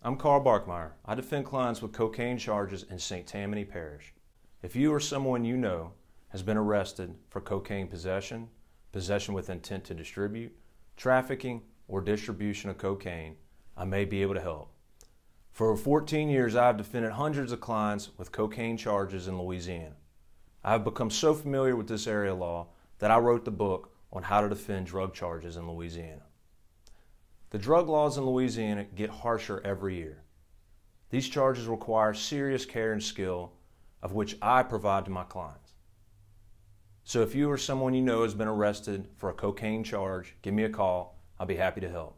I'm Carl Barkemeyer. I defend clients with cocaine charges in St. Tammany Parish. If you or someone you know has been arrested for cocaine possession, possession with intent to distribute, trafficking, or distribution of cocaine, I may be able to help. For 14 years, I've defended hundreds of clients with cocaine charges in Louisiana. I've become so familiar with this area of law that I wrote the book on how to defend drug charges in Louisiana. The drug laws in Louisiana get harsher every year. These charges require serious care and skill, of which I provide to my clients. So if you or someone you know has been arrested for a cocaine charge, give me a call. I'll be happy to help.